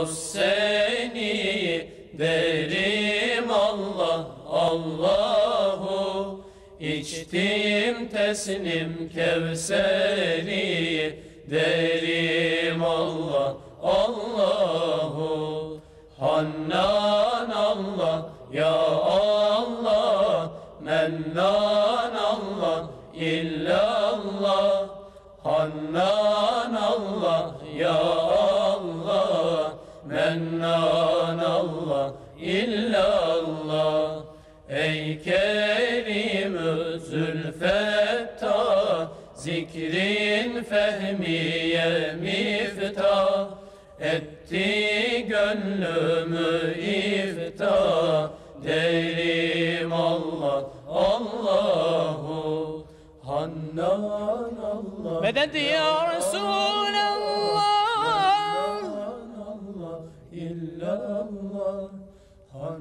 dost seni derim Allah Allahu. İçtim teslim Kevseri derim Allah Allahu. Hannan Allah ya Allah, Mennan Allah illallah. Hannan Allah ya Allah, Mennan Allah illallah. Ey Kerim-ü Zülfettah, zikrin fehmiye miftah. Etti gönlümü iftah, derim Allah Allahu. Hannan Allah medet ya Resulallah, Allah illallah.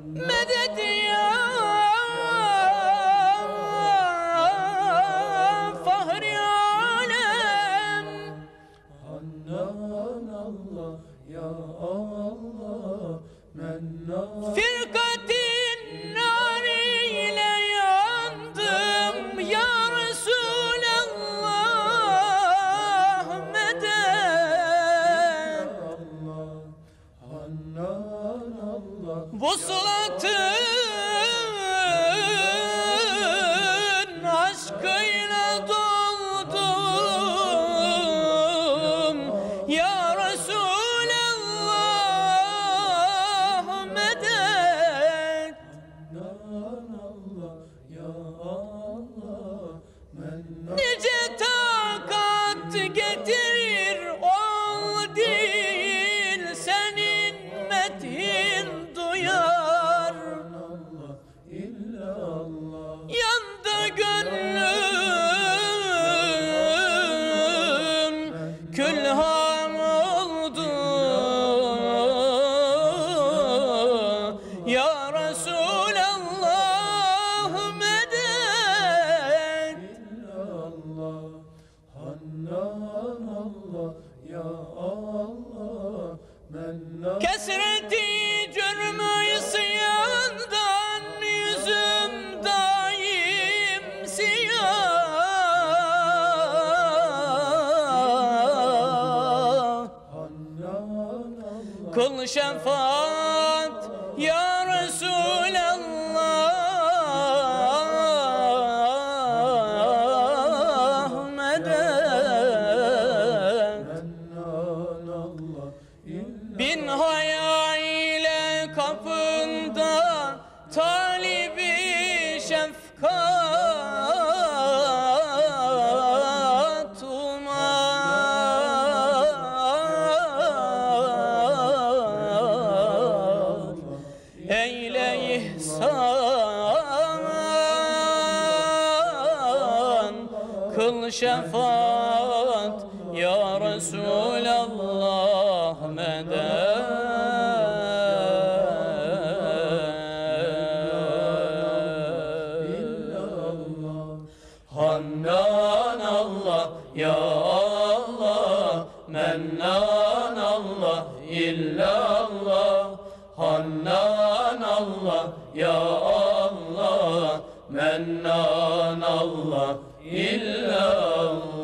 Medet ya Fahri Alem. Hannan Allah ya Allah, Mennan. Firkatin nariyle yandım ya Resulallah, medet. Hannan Allah vuslatın aşkıyla doldum ya Resulallah, medet. Hannan Allah ya Allah, Mennan. Nice takat getirir ol dil, senin methin duyar. Yandı gönlüm, külhan oldu ya Resulallah, medet. Hannan Allah ya Allah, Mennan. Kesreti cürmü isyandan yüzüm daim siyah. Kıl şefaat ya Resulallah, medet. Bin haya ile kapında talibi şefkat umar. Eyle ihsan, kıl şefaat ya Resulallah, medet. Hannan Allah ya Allah, Mennan Allah illallah. Hannan Allah ya Allah, Mennan Allah illallah.